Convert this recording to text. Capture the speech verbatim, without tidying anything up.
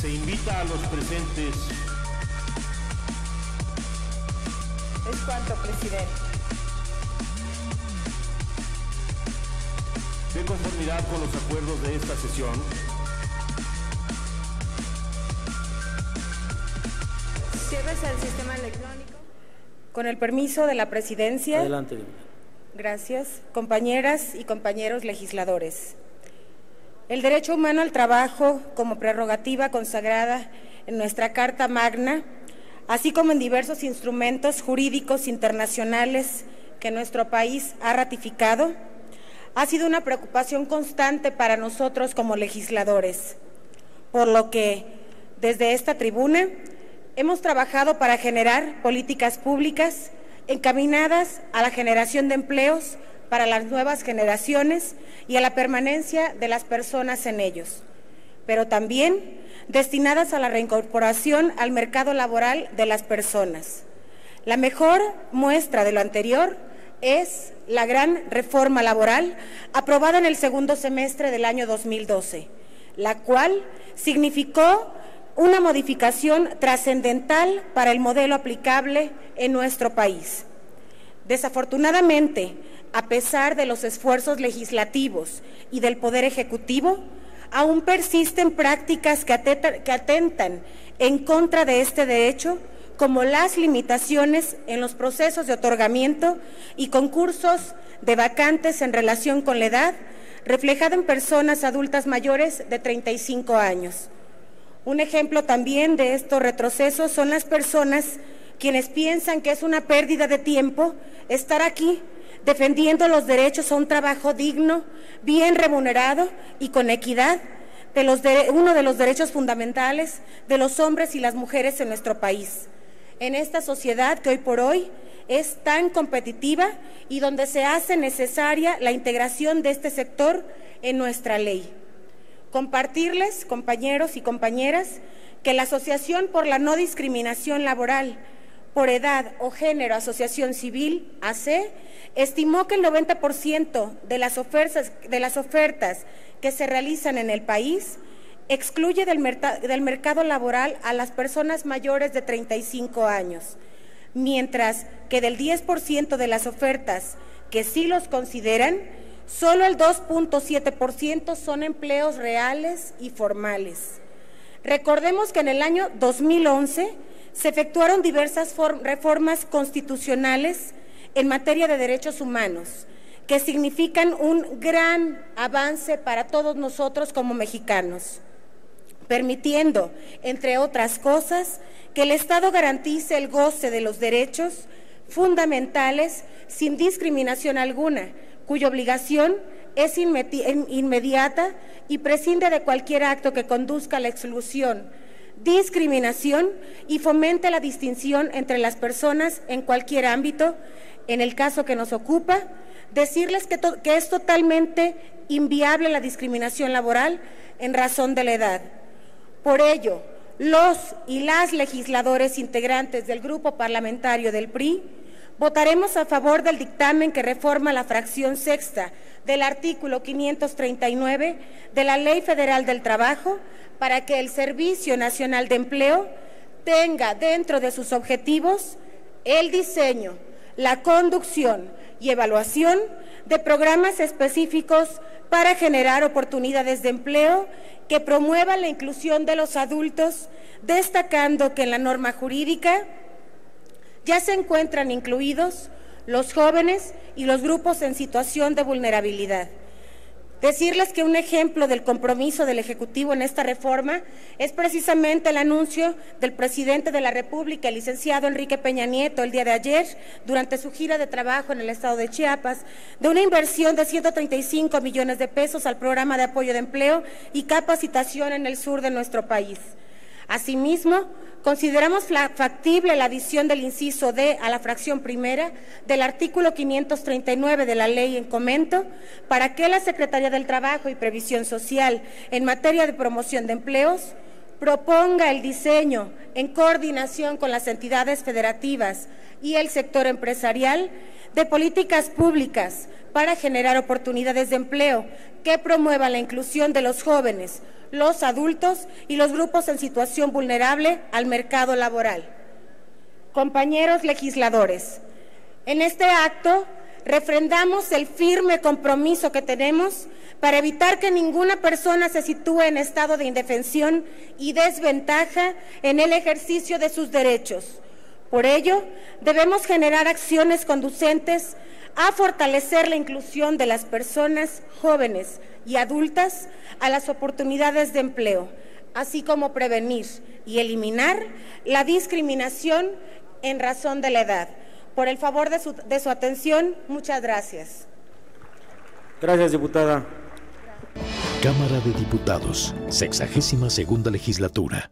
Se invita a los presentes. Es cuanto, presidente. De conformidad con los acuerdos de esta sesión, cierres al sistema electrónico. Con el permiso de la presidencia. Adelante. Gracias. Compañeras y compañeros legisladores. El derecho humano al trabajo como prerrogativa consagrada en nuestra Carta Magna, así como en diversos instrumentos jurídicos internacionales que nuestro país ha ratificado, ha sido una preocupación constante para nosotros como legisladores, por lo que desde esta tribuna hemos trabajado para generar políticas públicas encaminadas a la generación de empleos para las nuevas generaciones y a la permanencia de las personas en ellos, pero también destinadas a la reincorporación al mercado laboral de las personas. La mejor muestra de lo anterior es la gran reforma laboral aprobada en el segundo semestre del año dos mil doce, la cual significó una modificación trascendental para el modelo aplicable en nuestro país. Desafortunadamente, a pesar de los esfuerzos legislativos y del Poder Ejecutivo, aún persisten prácticas que atentan en contra de este derecho, como las limitaciones en los procesos de otorgamiento y concursos de vacantes en relación con la edad, reflejada en personas adultas mayores de treinta y cinco años. Un ejemplo también de estos retrocesos son las personas quienes piensan que es una pérdida de tiempo estar aquí defendiendo los derechos a un trabajo digno, bien remunerado y con equidad, de los de, uno de los derechos fundamentales de los hombres y las mujeres en nuestro país. En esta sociedad que hoy por hoy es tan competitiva y donde se hace necesaria la integración de este sector en nuestra ley. Compartirles, compañeros y compañeras, que la Asociación por la No Discriminación Laboral, por edad o género, asociación civil, A C, estimó que el noventa por ciento de las ofertas, de las ofertas que se realizan en el país excluye del, merc- del mercado laboral a las personas mayores de treinta y cinco años, mientras que del diez por ciento de las ofertas que sí los consideran, solo el dos punto siete por ciento son empleos reales y formales. Recordemos que en el año dos mil once se efectuaron diversas reformas constitucionales en materia de derechos humanos, que significan un gran avance para todos nosotros como mexicanos, permitiendo, entre otras cosas, que el Estado garantice el goce de los derechos fundamentales sin discriminación alguna, cuya obligación es inmediata y prescinde de cualquier acto que conduzca a la exclusión, discriminación y fomente la distinción entre las personas en cualquier ámbito. En el caso que nos ocupa, decirles que, to- que es totalmente inviable la discriminación laboral en razón de la edad. Por ello, los y las legisladores integrantes del Grupo Parlamentario del P R I votaremos a favor del dictamen que reforma la fracción sexta del artículo quinientos treinta y nueve de la Ley Federal del Trabajo para que el Servicio Nacional de Empleo tenga dentro de sus objetivos el diseño, la conducción y evaluación de programas específicos para generar oportunidades de empleo que promuevan la inclusión de los adultos, destacando que en la norma jurídica ya se encuentran incluidos los jóvenes y los grupos en situación de vulnerabilidad. Decirles que un ejemplo del compromiso del Ejecutivo en esta reforma es precisamente el anuncio del presidente de la República, el licenciado Enrique Peña Nieto, el día de ayer, durante su gira de trabajo en el estado de Chiapas, de una inversión de ciento treinta y cinco millones de pesos al programa de apoyo de empleo y capacitación en el sur de nuestro país. Asimismo, consideramos factible la adición del inciso D a la fracción primera del artículo quinientos treinta y nueve de la ley en comento para que la Secretaría del Trabajo y Previsión Social en materia de promoción de empleos proponga el diseño en coordinación con las entidades federativas y el sector empresarial de políticas públicas para generar oportunidades de empleo que promuevan la inclusión de los jóvenes, los adultos y los grupos en situación vulnerable al mercado laboral. Compañeros legisladores, en este acto refrendamos el firme compromiso que tenemos para evitar que ninguna persona se sitúe en estado de indefensión y desventaja en el ejercicio de sus derechos. Por ello, debemos generar acciones conducentes a fortalecer la inclusión de las personas jóvenes y adultas a las oportunidades de empleo, así como prevenir y eliminar la discriminación en razón de la edad. Por el favor de su, de su atención, muchas gracias. Gracias, diputada. Cámara de Diputados, sexagésima segunda legislatura.